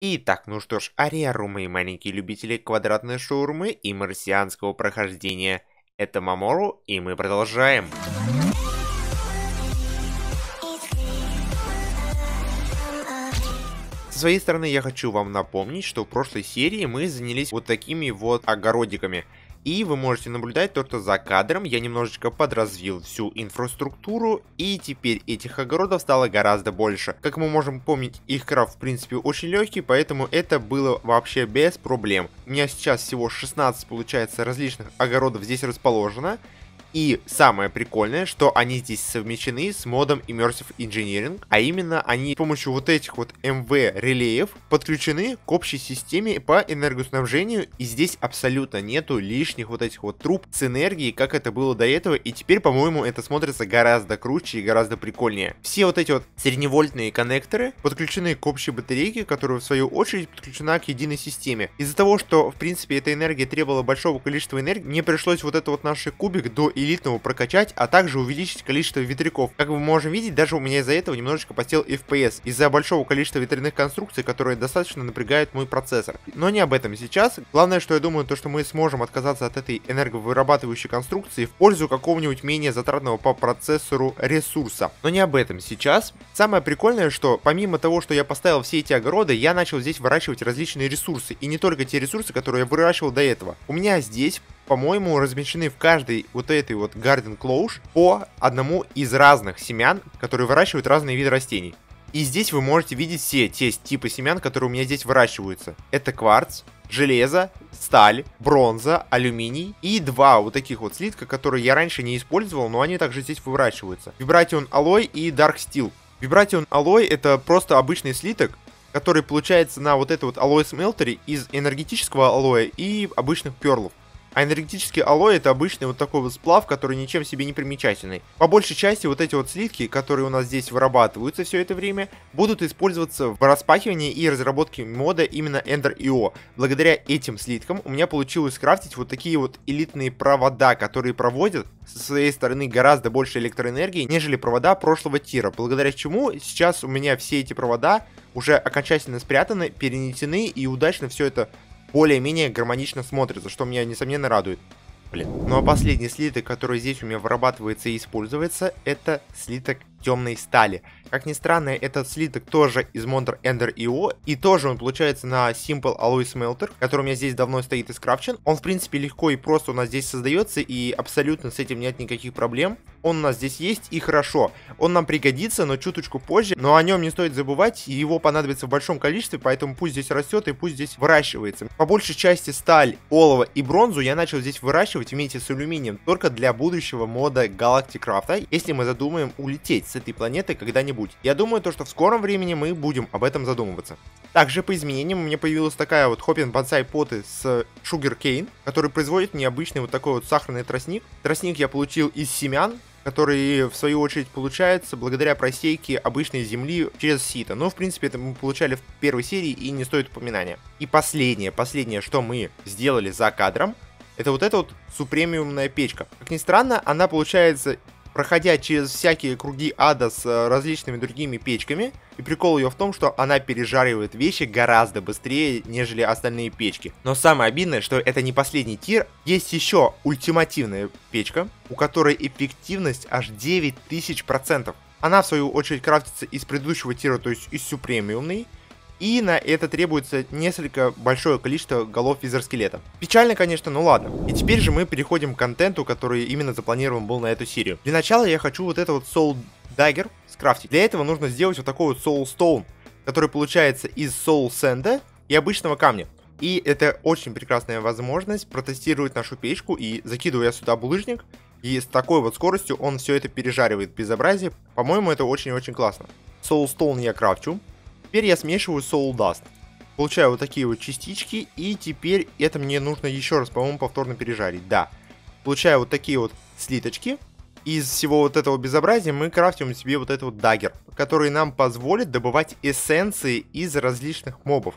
Итак, ну что ж, ариарумы и маленькие любители квадратной шаурмы и марсианского прохождения. Это Мамору, и мы продолжаем. С своей стороны я хочу вам напомнить, что в прошлой серии мы занялись вот такими вот огородиками. И вы можете наблюдать то, что за кадром я немножечко подразвил всю инфраструктуру, и теперь этих огородов стало гораздо больше. Как мы можем помнить, их крафт в принципе очень легкий, поэтому это было вообще без проблем. У меня сейчас всего 16 получается различных огородов здесь расположено. И самое прикольное, что они здесь совмещены с модом Immersive Engineering, а именно они с помощью вот этих вот МВ-релеев подключены к общей системе по энергоснабжению, и здесь абсолютно нету лишних вот этих вот труб с энергией, как это было до этого, и теперь, по-моему, это смотрится гораздо круче и гораздо прикольнее. Все вот эти вот средневольтные коннекторы подключены к общей батарейке, которая в свою очередь подключена к единой системе. Из-за того, что, в принципе, эта энергия требовала большого количества энергии, мне пришлось вот этот вот наш кубик до элитного прокачать, а также увеличить количество ветряков. Как мы можем видеть, даже у меня из-за этого немножечко посел FPS, из-за большого количества ветряных конструкций, которые достаточно напрягают мой процессор. Но не об этом сейчас. Главное, что я думаю, то, что мы сможем отказаться от этой энерговырабатывающей конструкции в пользу какого-нибудь менее затратного по процессору ресурса. Но не об этом сейчас. Самое прикольное, что помимо того, что я поставил все эти огороды, я начал здесь выращивать различные ресурсы, и не только те ресурсы, которые я выращивал до этого. У меня здесь, по-моему, размещены в каждой вот этой вот Garden Close по одному из разных семян, которые выращивают разные виды растений. И здесь вы можете видеть все те типы семян, которые у меня здесь выращиваются. Это кварц, железо, сталь, бронза, алюминий и два вот таких вот слитка, которые я раньше не использовал, но они также здесь выращиваются. Vibration Alloy и Dark Steel. Vibration Alloy это просто обычный слиток, который получается на вот этой вот Alloy Smeltery из энергетического алоэ и обычных перлов. А энергетический алоэ это обычный вот такой вот сплав, который ничем себе не примечательный. По большей части вот эти вот слитки, которые у нас здесь вырабатываются все это время, будут использоваться в распахивании и разработке мода именно Ender.io. Благодаря этим слиткам у меня получилось крафтить вот такие вот элитные провода, которые проводят со своей стороны гораздо больше электроэнергии, нежели провода прошлого тира. Благодаря чему сейчас у меня все эти провода уже окончательно спрятаны, перенесены и удачно все это более-менее гармонично смотрится, что меня, несомненно, радует. Блин. Ну а последний слиток, который здесь у меня вырабатывается и используется, это слиток темной стали. Как ни странно, этот слиток тоже из монтер Ender.io, и тоже он получается на Simple Alloy Smelter, который у меня здесь давно стоит и скрафчен. Он, в принципе, легко и просто у нас здесь создается, и абсолютно с этим нет никаких проблем. Он у нас здесь есть, и хорошо. Он нам пригодится, но чуточку позже, но о нем не стоит забывать, его понадобится в большом количестве, поэтому пусть здесь растет и пусть здесь выращивается. По большей части сталь, олово и бронзу я начал здесь выращивать вместе с алюминием, только для будущего мода Galacticraft, если мы задумаем улететь с этой планеты когда-нибудь. Я думаю, то, что в скором времени мы будем об этом задумываться. Также по изменениям у меня появилась такая вот Hopping Bonsai Pot с Sugar Cane, который производит необычный вот такой вот сахарный тростник. Тростник я получил из семян, которые в свою очередь получаются благодаря просейке обычной земли через сито. Но в принципе это мы получали в первой серии и не стоит упоминания. И последнее, что мы сделали за кадром, это вот эта вот супремиумная печка. Как ни странно, она получается, проходя через всякие круги ада с различными другими печками, и прикол ее в том, что она пережаривает вещи гораздо быстрее, нежели остальные печки. Но самое обидное, что это не последний тир, есть еще ультимативная печка, у которой эффективность аж 9000%. Она в свою очередь крафтится из предыдущего тира, то есть из супремиумной. И на это требуется несколько большое количество голов визер-скелета. Печально, конечно, но ладно. И теперь же мы переходим к контенту, который именно запланирован был на эту серию. Для начала я хочу вот это вот Soul Dagger скрафтить. Для этого нужно сделать вот такой вот Soul Stone, который получается из Soul Sand и обычного камня. И это очень прекрасная возможность протестировать нашу печку, и закидываю я сюда булыжник, и с такой вот скоростью он все это пережаривает, безобразие. По-моему, это очень-очень классно. Soul Stone я крафчу. Теперь я смешиваю Soul Dust, получаю вот такие вот частички, и теперь это мне нужно еще раз, по-моему, повторно пережарить, да. Получаю вот такие вот слиточки, из всего вот этого безобразия мы крафтим себе вот этот вот даггер, который нам позволит добывать эссенции из различных мобов.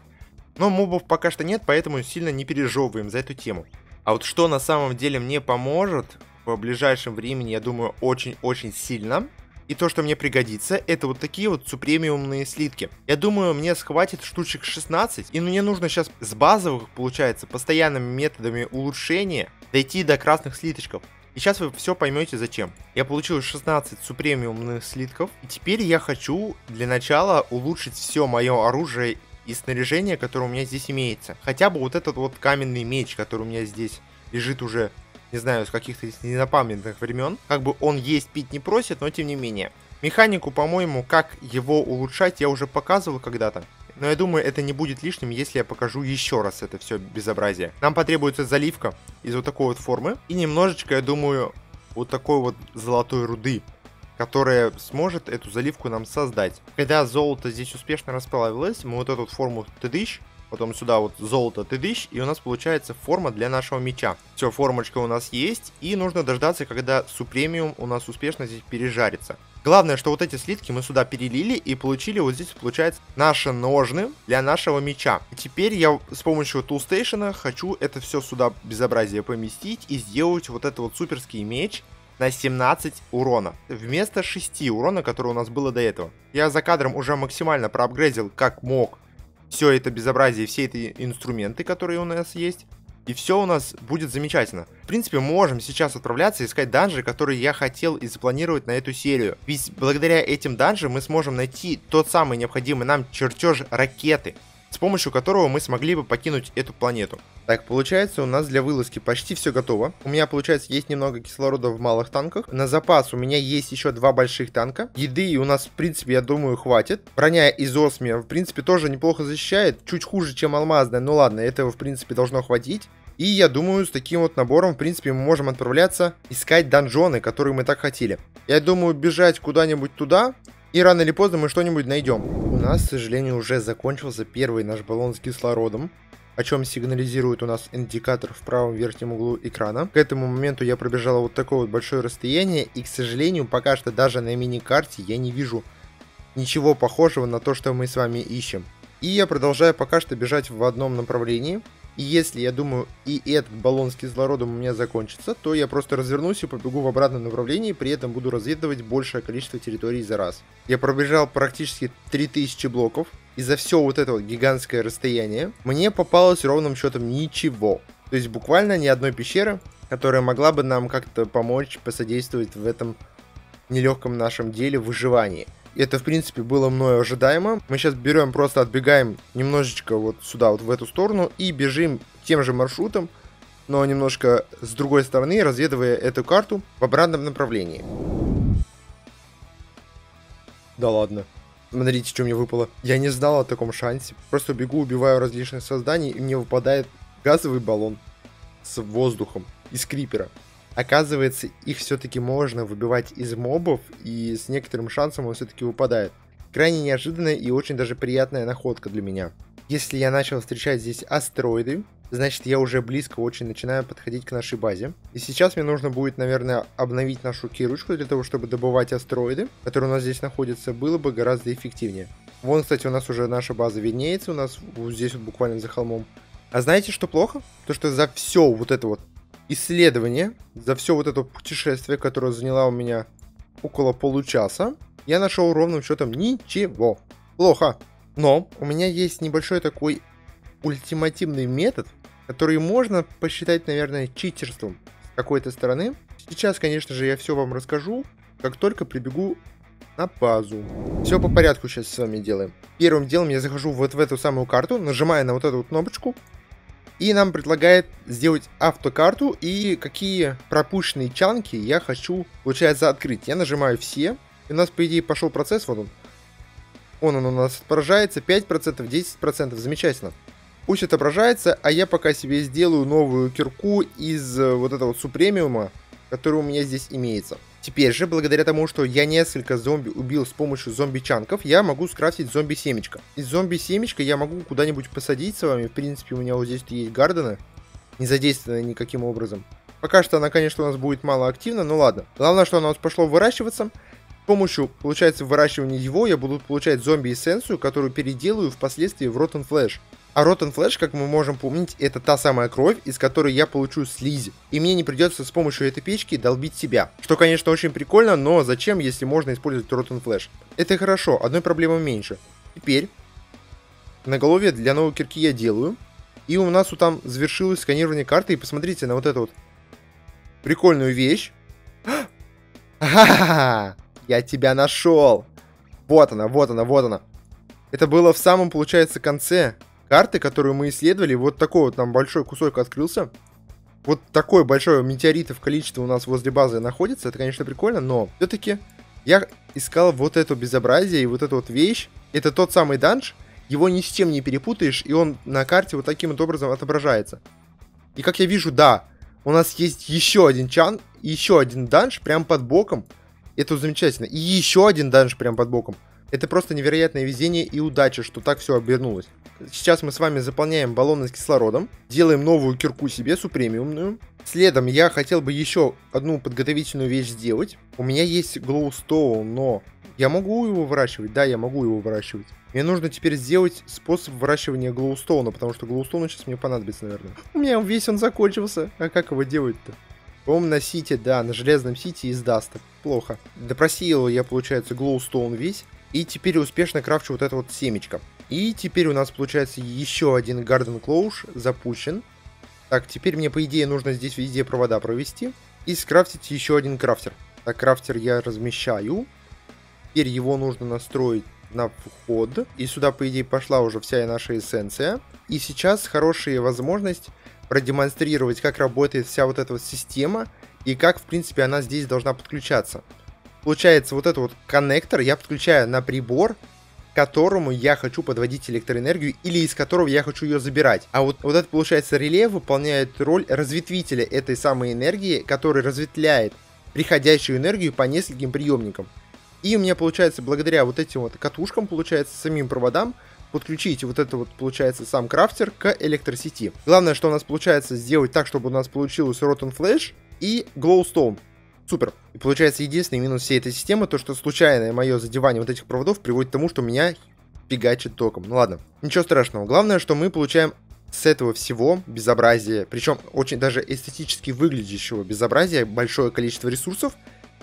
Но мобов пока что нет, поэтому сильно не пережевываем за эту тему. А вот что на самом деле мне поможет в ближайшем времени, я думаю, очень-очень сильно, И то, что мне пригодится, это вот такие вот супремиумные слитки. Я думаю, мне схватит штучек 16. И мне нужно сейчас с базовых, получается, постоянными методами улучшения дойти до красных слиточков. И сейчас вы все поймете зачем. Я получил 16 супремиумных слитков. И теперь я хочу для начала улучшить все мое оружие и снаряжение, которое у меня здесь имеется. Хотя бы вот этот вот каменный меч, который у меня здесь лежит уже, не знаю, с каких-то незапамятных времен. Как бы он есть, пить не просит, но тем не менее. Механику, по-моему, как его улучшать, я уже показывал когда-то. Но я думаю, это не будет лишним, если я покажу еще раз это все безобразие. Нам потребуется заливка из вот такой вот формы. И немножечко, я думаю, вот такой вот золотой руды, которая сможет эту заливку нам создать. Когда золото здесь успешно расплавилось, мы вот эту форму тыдыщ, потом сюда вот золото тыдыщ, и у нас получается форма для нашего меча. Все, формочка у нас есть, и нужно дождаться, когда супремиум у нас успешно здесь пережарится. Главное, что вот эти слитки мы сюда перелили и получили вот здесь, получается, наши ножны для нашего меча. И теперь я с помощью Tool Station хочу это все сюда безобразие поместить и сделать вот этот вот суперский меч на 17 урона. Вместо 6 урона, которое у нас было до этого. Я за кадром уже максимально проапгрейдил, как мог, все это безобразие, все эти инструменты, которые у нас есть. И все у нас будет замечательно. В принципе, мы можем сейчас отправляться искать данжи, которые я хотел и запланировать на эту серию. Ведь благодаря этим данжам мы сможем найти тот самый необходимый нам чертеж ракеты, с помощью которого мы смогли бы покинуть эту планету. Так, получается, у нас для вылазки почти все готово. У меня, получается, есть немного кислорода в малых танках. На запас у меня есть еще 2 больших танка. Еды у нас, в принципе, я думаю, хватит. Броня из осмия, в принципе, тоже неплохо защищает. Чуть хуже, чем алмазная, но ладно, этого, в принципе, должно хватить. И я думаю, с таким вот набором, в принципе, мы можем отправляться искать донжоны, которые мы так хотели. Я думаю, бежать куда-нибудь туда, и рано или поздно мы что-нибудь найдем. У нас, к сожалению, уже закончился первый наш баллон с кислородом, о чем сигнализирует у нас индикатор в правом верхнем углу экрана. К этому моменту я пробежал вот такое вот большое расстояние, и, к сожалению, пока что даже на мини-карте я не вижу ничего похожего на то, что мы с вами ищем. И я продолжаю пока что бежать в одном направлении. И если, я думаю, и этот баллон с кислородом у меня закончится, то я просто развернусь и побегу в обратном направлении, при этом буду разведывать большее количество территорий за раз. Я пробежал практически 3000 блоков, и за все вот это вот гигантское расстояние мне попалось ровным счетом ничего. То есть буквально ни одной пещеры, которая могла бы нам как-то помочь, посодействовать в этом нелегком нашем деле выживании. Это, в принципе, было мною ожидаемо. Мы сейчас берем, просто отбегаем немножечко вот сюда, вот в эту сторону, и бежим тем же маршрутом, но немножко с другой стороны, разведывая эту карту в обратном направлении. Да ладно. Смотрите, что мне выпало. Я не знал о таком шансе. Просто бегу, убиваю различных созданий, и мне выпадает газовый баллон с воздухом из крипера. Оказывается, их все-таки можно выбивать из мобов, и с некоторым шансом он все-таки выпадает. Крайне неожиданная и очень даже приятная находка для меня. Если я начал встречать здесь астероиды, значит, я уже близко очень начинаю подходить к нашей базе. И сейчас мне нужно будет, наверное, обновить нашу кирочку для того, чтобы добывать астероиды, которые у нас здесь находятся, было бы гораздо эффективнее. Вон, кстати, у нас уже наша база виднеется, у нас вот здесь вот буквально за холмом. А знаете, что плохо? То, что за все вот это вот исследование, за все вот это путешествие, которое заняло у меня около получаса, я нашел ровным счетом ничего. Плохо. Но у меня есть небольшой такой ультимативный метод, который можно посчитать, наверное, читерством с какой-то стороны. Сейчас, конечно же, я все вам расскажу, как только прибегу на базу. Все по порядку сейчас с вами делаем. Первым делом я захожу вот в эту самую карту, нажимаю на вот эту вот кнопочку, и нам предлагает сделать автокарту и какие пропущенные чанки я хочу, получается, открыть. Я нажимаю все, и у нас, по идее, пошел процесс, вот он. Он у нас отображается, 5%, 10%, замечательно. Пусть отображается, а я пока себе сделаю новую кирку из вот этого супремиума, который у меня здесь имеется. Теперь же, благодаря тому, что я несколько зомби убил с помощью зомби-чанков, я могу скрафтить зомби-семечко. Из зомби-семечка я могу куда-нибудь посадить с вами. В принципе, у меня вот здесь есть гардена, не задействованная никаким образом. Пока что она, конечно, у нас будет мало активна, но ладно. Главное, что она у нас пошла выращиваться. С помощью, получается, выращивания его я буду получать зомби-эссенцию, которую переделаю впоследствии в Rotten Flesh. А Rotten Flesh, как мы можем помнить, это та самая кровь, из которой я получу слизь. И мне не придется с помощью этой печки долбить себя. Что, конечно, очень прикольно, но зачем, если можно использовать Rotten Flesh? Это хорошо, одной проблемы меньше. Теперь наголовье для новой кирки я делаю. И у нас вот там завершилось сканирование карты. И посмотрите на вот эту вот прикольную вещь. Ха-ха-ха! Я тебя нашел! Вот она, вот она, вот она. Это было в самом, получается, конце карты, которую мы исследовали. Вот такой вот нам большой кусок открылся. Вот такой большой метеоритов количество у нас возле базы находится. Это, конечно, прикольно, но все-таки я искал вот это безобразие и вот эту вот вещь. Это тот самый данж. Его ни с чем не перепутаешь, и он на карте вот таким вот образом отображается. И как я вижу, да, у нас есть еще один чан, еще один данж прям под боком. Это замечательно. И еще один данж прям под боком. Это просто невероятное везение и удача, что так все обернулось. Сейчас мы с вами заполняем баллоны с кислородом. Делаем новую кирку себе, супремиумную. Следом я хотел бы еще одну подготовительную вещь сделать. У меня есть глоустоун, но я могу его выращивать? Да, я могу его выращивать. Мне нужно теперь сделать способ выращивания глоустоуна, потому что глоустоун сейчас мне понадобится, наверное. У меня весь он закончился. А как его делать-то? По-моему, на сите, да, на железном сите из даста. Плохо. Допросеял я, получается, глоустоун весь. И теперь успешно крафчу вот это вот семечко. И теперь у нас, получается, еще один Garden Close запущен. Так, теперь мне, по идее, нужно здесь везде провода провести. И скрафтить еще один крафтер. Так, крафтер я размещаю. Теперь его нужно настроить на вход. И сюда, по идее, пошла уже вся наша эссенция. И сейчас хорошая возможность продемонстрировать, как работает вся вот эта вот система. И как, в принципе, она здесь должна подключаться. Получается, вот этот вот коннектор я подключаю на прибор, к которому я хочу подводить электроэнергию или из которого я хочу ее забирать. А вот это, получается, реле выполняет роль разветвителя этой самой энергии, который разветвляет приходящую энергию по нескольким приемникам. И у меня, получается, благодаря вот этим вот катушкам, получается, самим проводам, подключить вот это вот, получается, сам крафтер к электросети. Главное, что у нас получается сделать так, чтобы у нас получилось Rotten Flash и Glowstone. Супер. И получается, единственный минус всей этой системы, то что случайное мое задевание вот этих проводов приводит к тому, что меня фигачит током. Ну ладно, ничего страшного. Главное, что мы получаем с этого всего безобразия, причем очень даже эстетически выглядящего безобразия, большое количество ресурсов,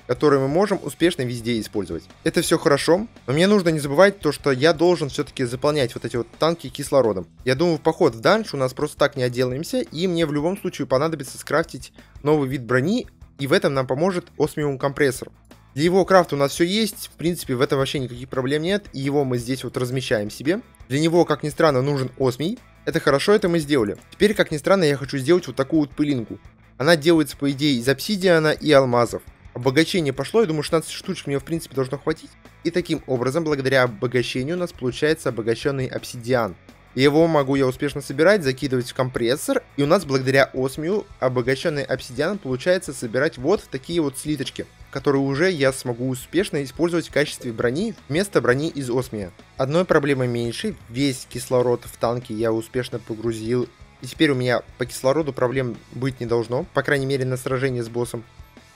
которые мы можем успешно везде использовать. Это все хорошо, но мне нужно не забывать то, что я должен все-таки заполнять вот эти вот танки кислородом. Я думаю, в поход в данж у нас просто так не отделаемся, и мне в любом случае понадобится скрафтить новый вид брони, и в этом нам поможет осмиум компрессор. Для его крафта у нас все есть, в принципе, в этом вообще никаких проблем нет, и его мы здесь вот размещаем себе. Для него, как ни странно, нужен осмий, это хорошо, это мы сделали. Теперь, как ни странно, я хочу сделать вот такую вот пылинку. Она делается, по идее, из обсидиана и алмазов. Обогащение пошло, я думаю, 16 штучек мне, в принципе, должно хватить. И таким образом, благодаря обогащению, у нас получается обогащенный обсидиан. Его могу я успешно собирать, закидывать в компрессор, и у нас благодаря осмию обогащенный обсидиан получается собирать вот такие вот слиточки, которые уже я смогу успешно использовать в качестве брони вместо брони из осмия. Одной проблемы меньше, весь кислород в танке я успешно погрузил, и теперь у меня по кислороду проблем быть не должно, по крайней мере на сражении с боссом.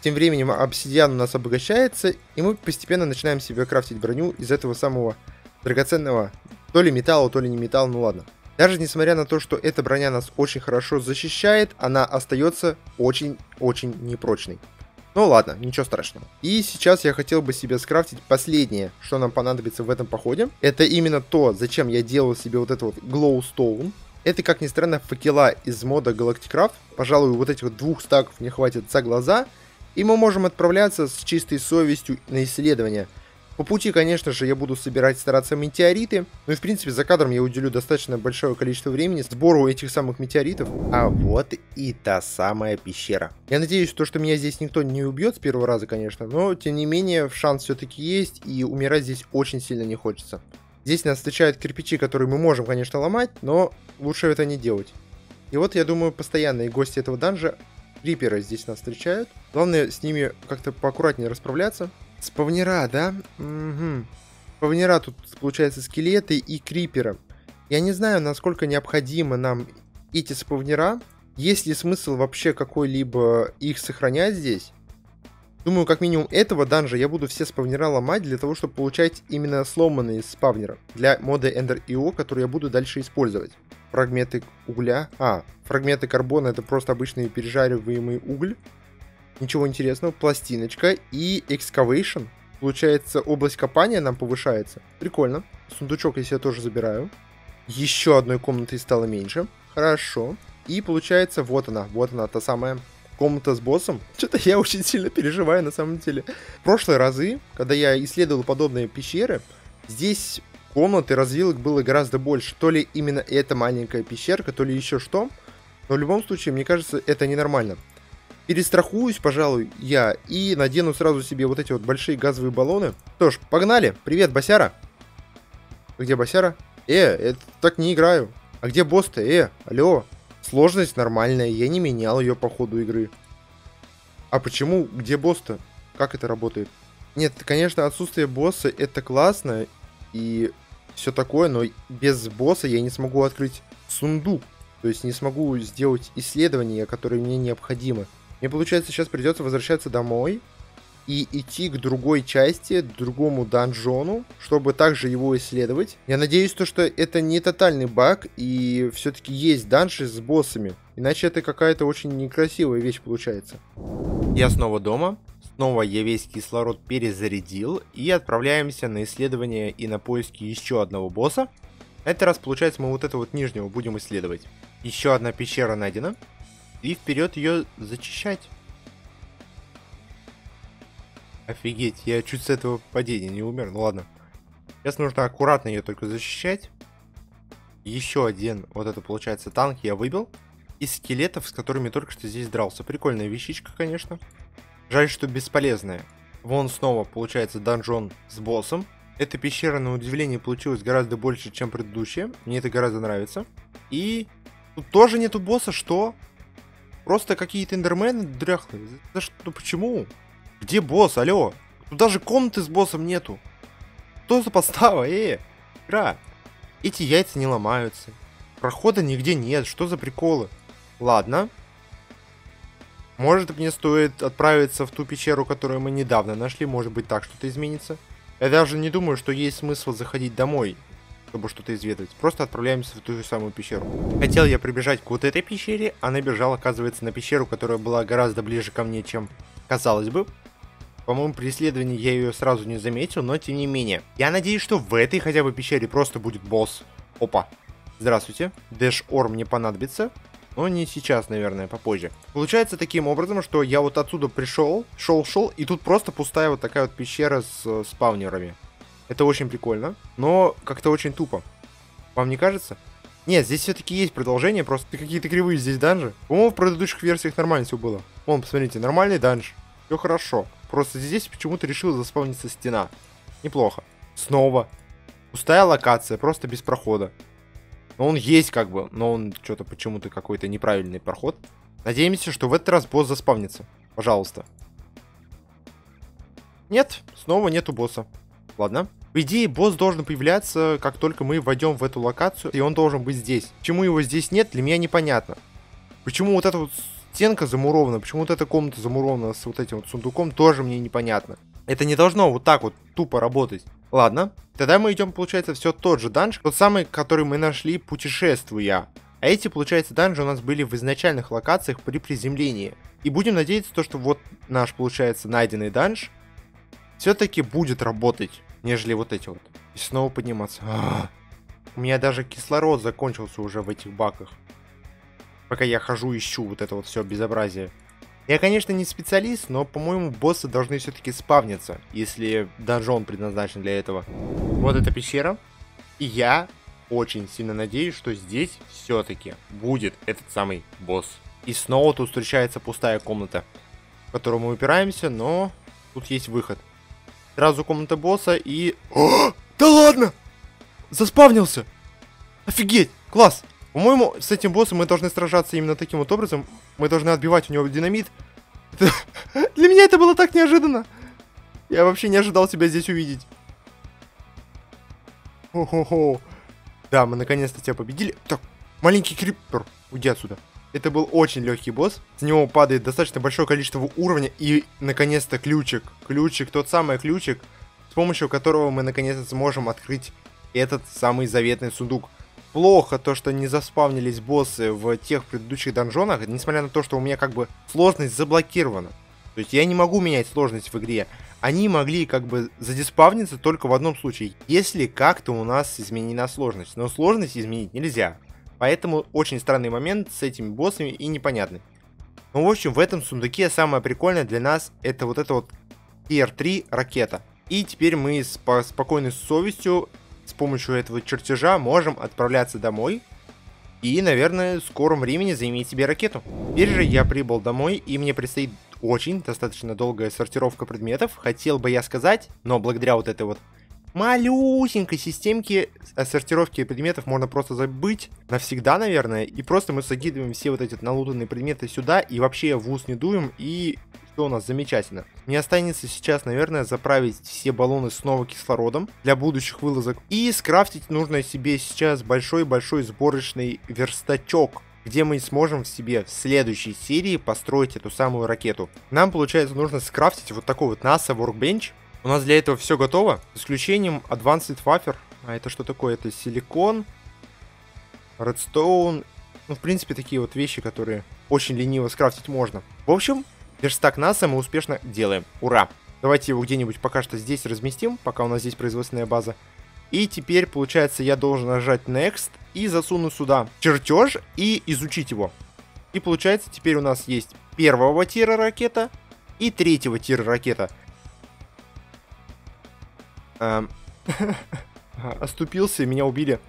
Тем временем обсидиан у нас обогащается, и мы постепенно начинаем себе крафтить броню из этого самого драгоценного, то ли металл, то ли не металл, ну ладно. Даже несмотря на то, что эта броня нас очень хорошо защищает, она остается очень-очень непрочной. Ну ладно, ничего страшного. И сейчас я хотел бы себе скрафтить последнее, что нам понадобится в этом походе. Это именно то, зачем я делал себе вот этот вот Glowstone. Это, как ни странно, факела из мода Galacticraft. Пожалуй, вот этих вот 2 стаков мне хватит за глаза. И мы можем отправляться с чистой совестью на исследование. По пути, конечно же, я буду стараться метеориты. Ну и, в принципе, за кадром я уделю достаточно большое количество времени сбору этих самых метеоритов. А вот и та самая пещера. Я надеюсь, то, что меня здесь никто не убьет с первого раза, конечно. Но, тем не менее, шанс все-таки есть, и умирать здесь очень сильно не хочется. Здесь нас встречают кирпичи, которые мы можем, конечно, ломать, но лучше это не делать. И вот, я думаю, постоянные гости этого данжа, криперы, здесь нас встречают. Главное, с ними как-то поаккуратнее расправляться. Спавнера, да? Угу. Спавнера тут, получается, скелеты и крипера. Я не знаю, насколько необходимы нам эти спавнера. Есть ли смысл вообще какой-либо их сохранять здесь? Думаю, как минимум этого данжа я буду все спавнера ломать для того, чтобы получать именно сломанные спавнеры для мода Ender.io, которые я буду дальше использовать. фрагменты угля. А, фрагменты карбона — это просто обычный пережариваемый уголь. Ничего интересного. Пластиночка и excavation. Получается, область копания нам повышается. Прикольно. Сундучок я себе тоже забираю. Еще одной комнаты стало меньше. Хорошо. И получается, вот она, та самая комната с боссом. Что-то я очень сильно переживаю, на самом деле. В прошлые разы, когда я исследовал подобные пещеры, здесь комнат и развилок было гораздо больше. То ли именно эта маленькая пещерка, то ли еще что. Но в любом случае, мне кажется, это ненормально. Перестрахуюсь, пожалуй, я, и надену сразу себе вот эти вот большие газовые баллоны. Что ж, погнали! Привет, босяра! Где босяра? Это так не играю. А где босс-то? Алло! Сложность нормальная, я не менял ее по ходу игры. А почему? Где босс-то? Как это работает? Нет, конечно, отсутствие босса — это классно и все такое, но без босса я не смогу открыть сундук. То есть не смогу сделать исследования, которые мне необходимы. Мне, получается, сейчас придется возвращаться домой и идти к другой части, к другому данжону, чтобы также его исследовать. Я надеюсь, что это не тотальный баг, и все-таки есть данжи с боссами. Иначе это какая-то очень некрасивая вещь получается. Я снова дома. Снова я весь кислород перезарядил. И отправляемся на исследование и на поиски еще одного босса. На этот раз, получается, мы вот это вот нижнего будем исследовать. Еще одна пещера найдена. И вперед ее зачищать. Офигеть, я чуть с этого падения не умер. Ну ладно. Сейчас нужно аккуратно ее только защищать. Еще один, вот это получается, танк я выбил. Из скелетов, с которыми только что здесь дрался. Прикольная вещичка, конечно. Жаль, что бесполезная. Вон снова, получается, данжон с боссом. Эта пещера, на удивление, получилась гораздо больше, чем предыдущая. Мне это гораздо нравится. И тут тоже нету босса, что? Просто какие-то эндермены дряхлые. За что? Ну почему? Где босс? Алло! Тут даже комнаты с боссом нету. Что за подстава? Игра! Эти яйца не ломаются. Прохода нигде нет. Что за приколы? Ладно. Может, мне стоит отправиться в ту пещеру, которую мы недавно нашли. Может быть, так что-то изменится. Я даже не думаю, что есть смысл заходить домой, чтобы что-то изведать. Просто отправляемся в ту же самую пещеру. Хотел я прибежать к вот этой пещере, а набежал, оказывается, на пещеру, которая была гораздо ближе ко мне, чем казалось бы. По-моему, при исследовании я ее сразу не заметил, но тем не менее. Я надеюсь, что в этой хотя бы пещере просто будет босс. Опа. Здравствуйте. Дэш-ор мне понадобится. Но не сейчас, наверное, попозже. Получается таким образом, что я вот отсюда пришел, шел, и тут просто пустая вот такая вот пещера с спавнерами. Это очень прикольно, но как-то очень тупо. Вам не кажется? Нет, здесь все-таки есть продолжение, просто какие-то кривые здесь данжи. По-моему, в предыдущих версиях нормально все было. Вон, посмотрите, нормальный данж. Все хорошо. Просто здесь почему-то решила заспавниться стена. Неплохо. Снова. Пустая локация, просто без прохода. Но он есть как бы, но он что-то почему-то какой-то неправильный проход. Надеемся, что в этот раз босс заспавнится. Пожалуйста. Нет, снова нету босса. Ладно. По идее, босс должен появляться, как только мы войдем в эту локацию, и он должен быть здесь. Почему его здесь нет, для меня непонятно. Почему вот эта вот стенка замурована, почему вот эта комната замурована с вот этим вот сундуком, тоже мне непонятно. Это не должно вот так вот тупо работать. Ладно, тогда мы идем, получается, все тот же данж, тот самый, который мы нашли, путешествуя. А эти, получается, данжи у нас были в изначальных локациях при приземлении. И будем надеяться, то, что вот наш, получается, найденный данж все-таки будет работать, нежели вот эти вот. И снова подниматься. У меня даже кислород закончился уже в этих баках. Пока я хожу, ищу вот это вот все безобразие. Я, конечно, не специалист, но, по-моему, боссы должны все-таки спавниться, если данжон предназначен для этого. Вот эта пещера. И я очень сильно надеюсь, что здесь все-таки будет этот самый босс. И снова тут встречается пустая комната, в которую мы упираемся, но тут есть выход. Сразу комната босса и... О, да ладно! Заспавнился! Офигеть! Класс! По-моему, с этим боссом мы должны сражаться именно таким вот образом. Мы должны отбивать у него динамит. Для меня это было так неожиданно. Я вообще не ожидал тебя здесь увидеть. Хо-хо-хо. Да, мы наконец-то тебя победили. Так, маленький крипер, уйди отсюда. Это был очень легкий босс. С него падает достаточно большое количество уровня. И, наконец-то, ключик. Ключик, тот самый ключик, с помощью которого мы, наконец-то, сможем открыть этот самый заветный сундук. плохо то, что не заспавнились боссы в тех предыдущих донжонах, несмотря на то, что у меня как бы сложность заблокирована. То есть я не могу менять сложность в игре. Они могли как бы задиспавниться только в одном случае, если как-то у нас изменена сложность. Но сложность изменить нельзя. Поэтому очень странный момент с этими боссами и непонятный. Ну, в общем, в этом сундуке самое прикольное для нас это вот эта вот ТР-3 ракета. И теперь мы с спокойной совестью с помощью этого чертежа можем отправляться домой. И, наверное, в скором времени заиметь себе ракету. Теперь же я прибыл домой, и мне предстоит очень достаточно долгая сортировка предметов, хотел бы я сказать, но благодаря вот этой вот малюсенькой системке о сортировке предметов можно просто забыть навсегда, наверное, и просто мы закидываем все вот эти налутанные предметы сюда и вообще в ус не дуем, и что у нас замечательно. Мне останется сейчас, наверное, заправить все баллоны снова кислородом для будущих вылазок и скрафтить нужно себе сейчас большой-большой сборочный верстачок, где мы сможем в себе в следующей серии построить эту самую ракету. Нам, получается, нужно скрафтить вот такой вот NASA Workbench. У нас для этого все готово, с исключением Advanced Wafer. А это что такое? Это силикон, редстоун. Ну, в принципе, такие вот вещи, которые очень лениво скрафтить можно. В общем, верстак NASA мы успешно делаем. Ура! Давайте его где-нибудь пока что здесь разместим, пока у нас здесь производственная база. И теперь, получается, я должен нажать Next и засуну сюда чертеж и изучить его. И получается, теперь у нас есть первого тира ракета и третьего тира ракета. Оступился, меня убили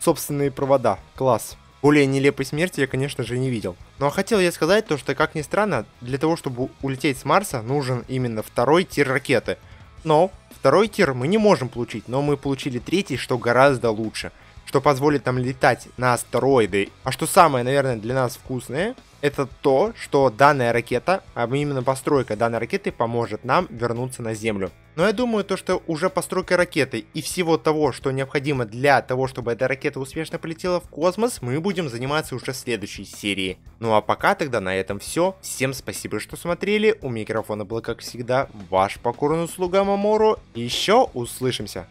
собственные провода. Класс. Более нелепой смерти я, конечно же, не видел. Но хотел я сказать то, что, как ни странно, для того, чтобы улететь с Марса, нужен именно второй тир ракеты. Но второй тир мы не можем получить, но мы получили третий, что гораздо лучше, что позволит нам летать на астероиды. А что самое, наверное, для нас вкусное, это то, что данная ракета, а именно постройка данной ракеты, поможет нам вернуться на Землю. Но я думаю, то, что уже постройка ракеты и всего того, что необходимо для того, чтобы эта ракета успешно полетела в космос, мы будем заниматься уже в следующей серии. Ну а пока тогда на этом все. Всем спасибо, что смотрели. У микрофона был, как всегда, ваш покорный слуга Мамору. Еще услышимся!